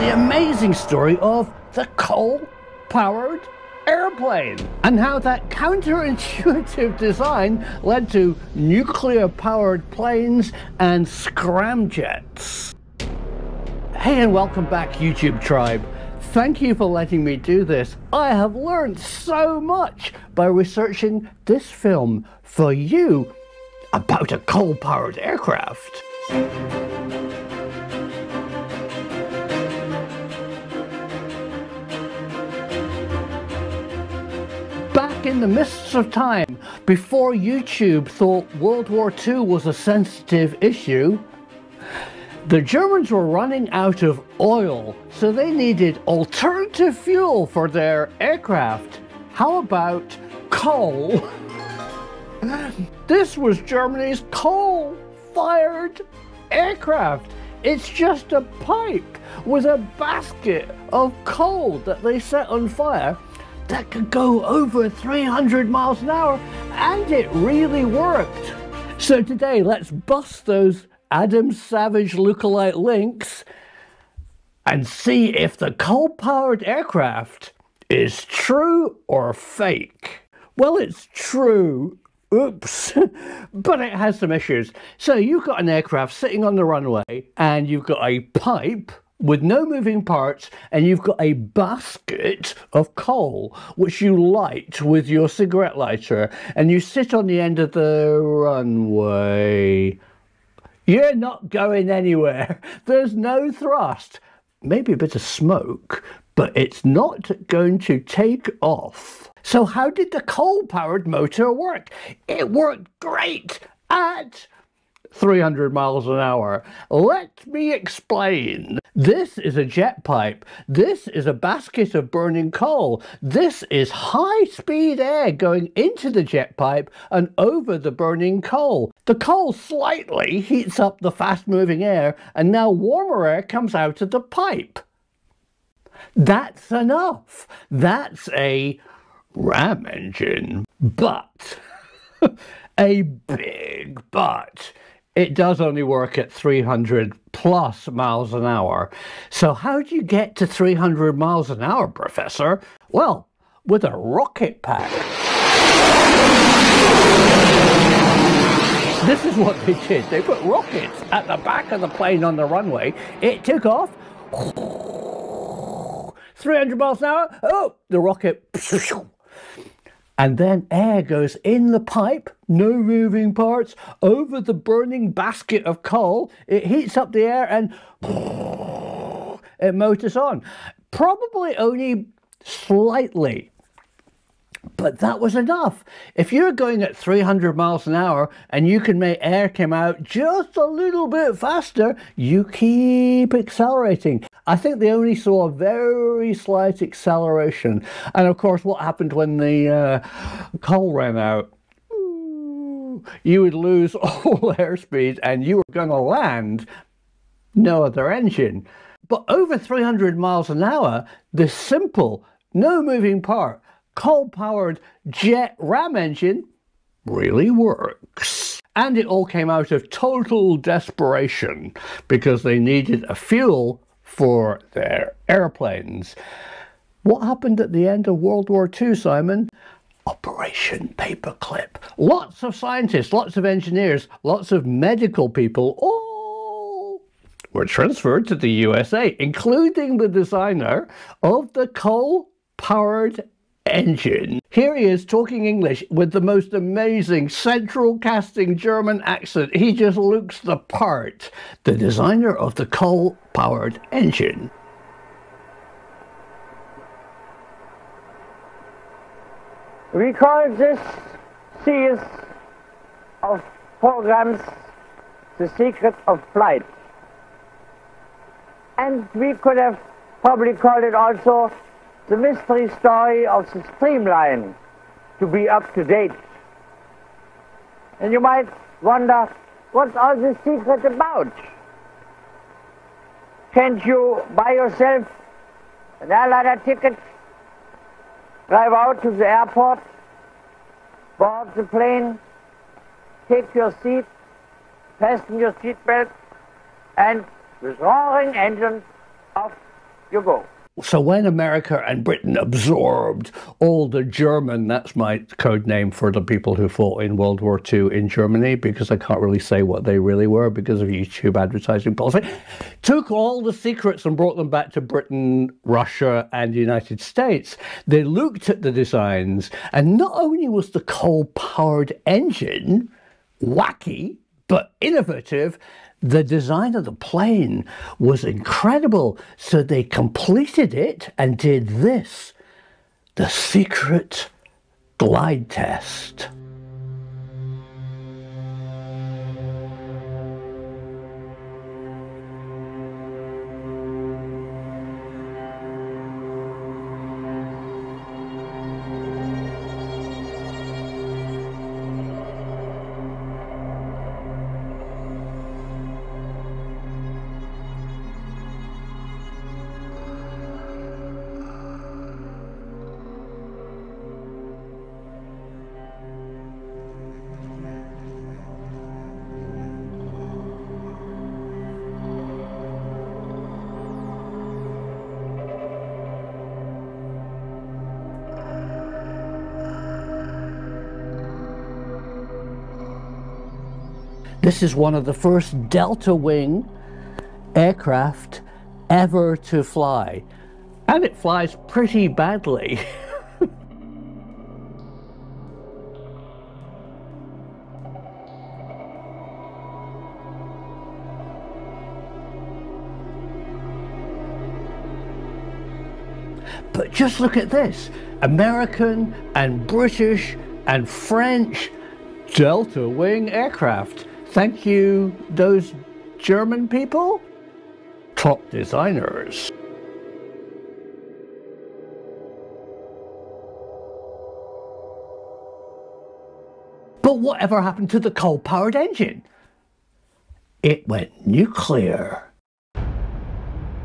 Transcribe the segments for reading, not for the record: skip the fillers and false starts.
the amazing story of the coal-powered airplane and how that counterintuitive design led to nuclear-powered planes and scramjets. Hey, and welcome back, YouTube tribe. Thank you for letting me do this. I have learned so much by researching this film for you about a coal-powered aircraft. Back in the mists of time, before YouTube thought World War II was a sensitive issue, the Germans were running out of oil, so they needed alternative fuel for their aircraft. How about coal? This was Germany's coal-fired aircraft. It's just a pipe with a basket of coal that they set on fire that could go over 300 miles an hour, and it really worked. So today, let's bust those Adam Savage lookalike links and see if the coal-powered aircraft is true or fake. Well, it's true. Oops. But it has some issues. So you've got an aircraft sitting on the runway and you've got a pipe with no moving parts and you've got a basket of coal which you light with your cigarette lighter and you sit on the end of the runway. You're not going anywhere. There's no thrust. Maybe a bit of smoke, but it's not going to take off. So how did the coal-powered motor work? It worked great at 300 miles an hour. Let me explain. This is a jet pipe. This is a basket of burning coal. This is high-speed air going into the jet pipe and over the burning coal. The coal slightly heats up the fast-moving air, and now warmer air comes out of the pipe. That's enough. That's a ram engine. But, a big but, it does only work at 300 plus miles an hour. So how do you get to 300 miles an hour, Professor? Well, with a rocket pack. This is what they did. They put rockets at the back of the plane on the runway. It took off 300 miles an hour. Oh, the rocket. And then air goes in the pipe, no moving parts, over the burning basket of coal. It heats up the air and it motors on. Probably only slightly, but that was enough. If you're going at 300 miles an hour and you can make air come out just a little bit faster, you keep accelerating. I think they only saw a very slight acceleration. And of course, what happened when the coal ran out? Ooh, you would lose all airspeed and you were going to land no other engine. But over 300 miles an hour, this simple, no moving part, coal-powered jet ram engine really works. And it all came out of total desperation because they needed a fuel for their airplanes. What happened at the end of World War II, Simon? Operation Paperclip. Lots of scientists, lots of engineers, lots of medical people all were transferred to the USA, including the designer of the coal-powered engine. Here he is talking English with the most amazing central casting German accent. He just looks the part. The designer of the coal-powered engine. We call this series of programs the secret of flight. And we could have probably called it also the mystery story of the streamline, to be up to date. And you might wonder, what's all this secret about? Can't you buy yourself an airliner ticket, drive out to the airport, board the plane, take your seat, fasten your seatbelt, and with roaring engines off You go. So when America and Britain absorbed all the German, that's my code name for the people who fought in World War II in Germany, because I can't really say what they really were because of YouTube advertising policy, took all the secrets and brought them back to Britain, Russia and the United States. They looked at the designs, and not only was the coal-powered engine wacky, but innovative, the design of the plane was incredible. So they completed it and did this, the secret glide test. This is one of the first Delta-wing aircraft ever to fly, and it flies pretty badly. But just look at this, American and British and French Delta-wing aircraft. Thank you, those German people? Top designers. But whatever happened to the coal-powered engine? It went nuclear.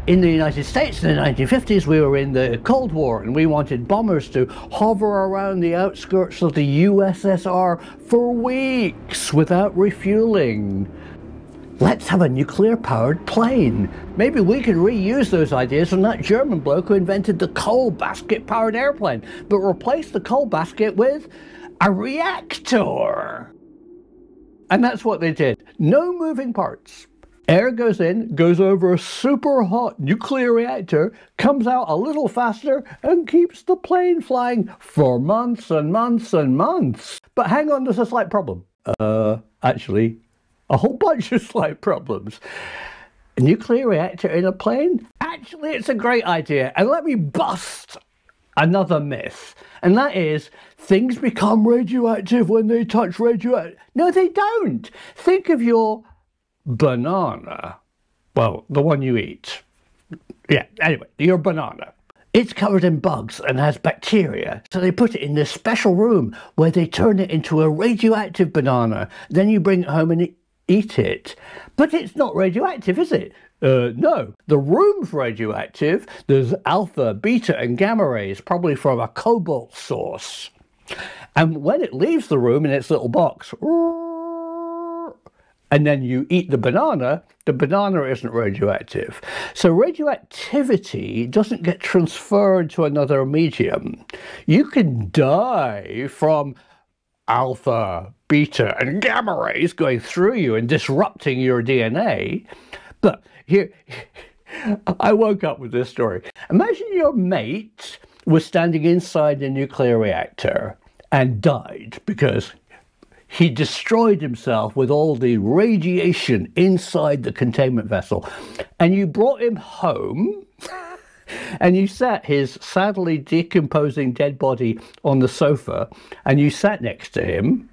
In the United States in the 1950s, we were in the Cold War and we wanted bombers to hover around the outskirts of the USSR for weeks without refueling. Let's have a nuclear-powered plane. Maybe we can reuse those ideas from that German bloke who invented the coal basket-powered airplane, but replace the coal basket with a reactor. And that's what they did. No moving parts. Air goes in, goes over a super hot nuclear reactor, comes out a little faster and keeps the plane flying for months and months and months. But hang on, there's a slight problem. Actually, a whole bunch of slight problems. A nuclear reactor in a plane? Actually, it's a great idea. And let me bust another myth. And that is, things become radioactive when they touch radioactive. No, they don't. Think of your banana, well, the one you eat, yeah, anyway, your banana. It's covered in bugs and has bacteria, so they put it in this special room where they turn it into a radioactive banana. Then you bring it home and eat it. But it's not radioactive, is it? No, the room's radioactive. There's alpha, beta and gamma rays, probably from a cobalt source. And when it leaves the room in its little box, and then you eat the banana isn't radioactive. So radioactivity doesn't get transferred to another medium. You can die from alpha, beta, and gamma rays going through you and disrupting your DNA. But here, I woke up with this story. Imagine your mate was standing inside a nuclear reactor and died because he destroyed himself with all the radiation inside the containment vessel. And you brought him home and you sat his sadly decomposing dead body on the sofa and you sat next to him.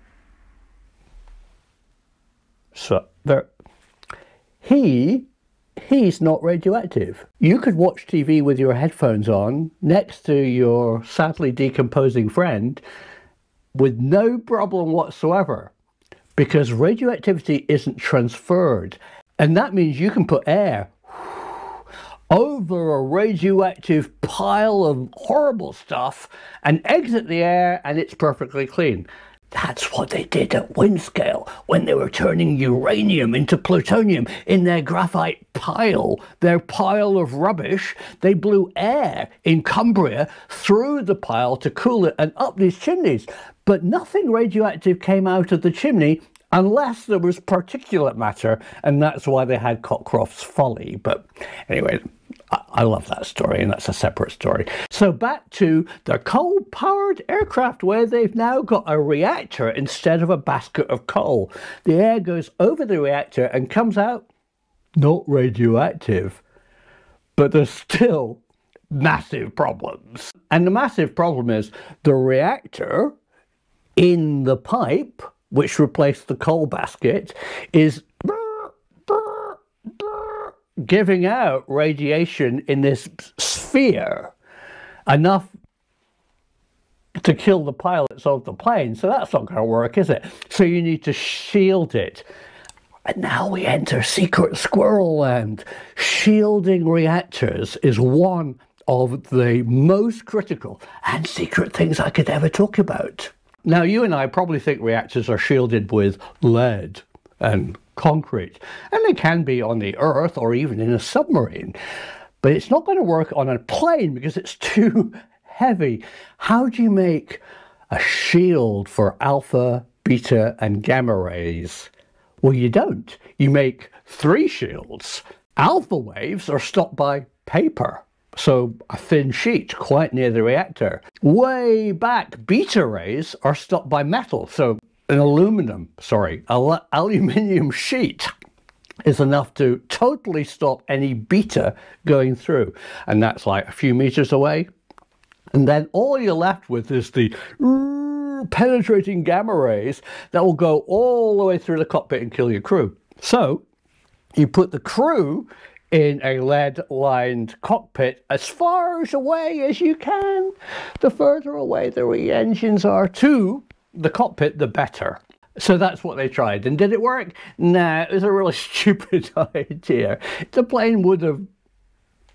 So there, he's not radioactive. You could watch TV with your headphones on next to your sadly decomposing friend with no problem whatsoever, because radioactivity isn't transferred. And that means you can put air over a radioactive pile of horrible stuff and exit the air and it's perfectly clean. That's what they did at Windscale when they were turning uranium into plutonium in their graphite pile, their pile of rubbish. They blew air in Cumbria through the pile to cool it and up these chimneys. But nothing radioactive came out of the chimney unless there was particulate matter, and that's why they had Cockcroft's folly. But anyway, I love that story, and that's a separate story. So back to the coal-powered aircraft, where they've now got a reactor instead of a basket of coal. The air goes over the reactor and comes out not radioactive, but there's still massive problems. And the massive problem is the reactor in the pipe, which replaced the coal basket, is giving out radiation in this sphere, enough to kill the pilots of the plane. So that's not going to work, is it? So you need to shield it. And now we enter secret squirrel land. Shielding reactors is one of the most critical and secret things I could ever talk about. Now, you and I probably think reactors are shielded with lead and concrete, and they can be on the earth or even in a submarine, but it's not going to work on a plane because it's too heavy. How do you make a shield for alpha, beta and gamma rays? Well, you don't. You make three shields. Alpha waves are stopped by paper, so a thin sheet quite near the reactor. Way back, beta rays are stopped by metal, so an aluminium sheet is enough to totally stop any beta going through, and that's like a few meters away. And then all you're left with is the penetrating gamma rays that will go all the way through the cockpit and kill your crew. So you put the crew in a lead-lined cockpit as far away as you can. The further away the re-engines are too the cockpit, the better. So that's what they tried. And did it work? Nah, it was a really stupid idea. The plane would have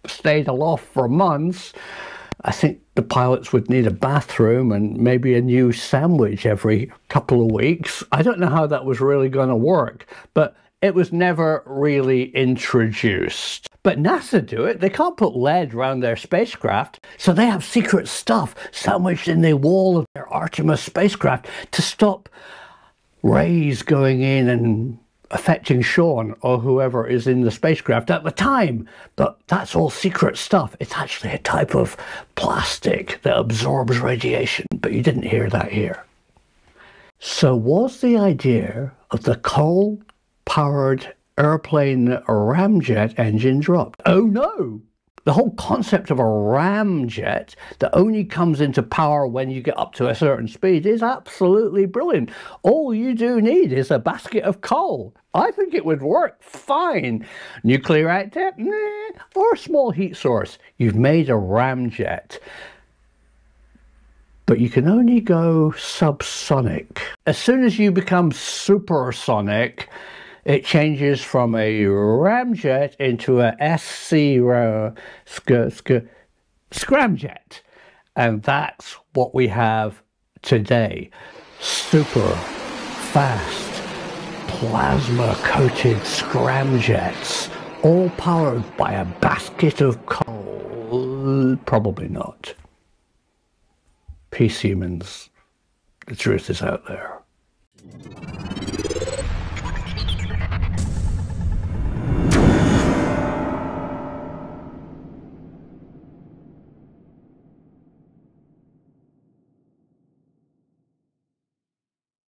stayed aloft for months. I think the pilots would need a bathroom and maybe a new sandwich every couple of weeks. I don't know how that was really going to work, but it was never really introduced. But NASA do it. They can't put lead around their spacecraft, so they have secret stuff sandwiched in the wall of their Artemis spacecraft to stop rays going in and affecting Sean or whoever is in the spacecraft at the time. But that's all secret stuff. It's actually a type of plastic that absorbs radiation, but you didn't hear that here. So was the idea of the coal powered airplane ramjet engine dropped? Oh no! The whole concept of a ramjet that only comes into power when you get up to a certain speed is absolutely brilliant. All you do need is a basket of coal. I think it would work fine. Nuclear reactor? Nah. Or a small heat source. You've made a ramjet. But you can only go subsonic. As soon as you become supersonic, it changes from a ramjet into a scramjet. And that's what we have today. Super fast, plasma-coated scramjets, all powered by a basket of coal. Probably not. Peace, humans. The truth is out there.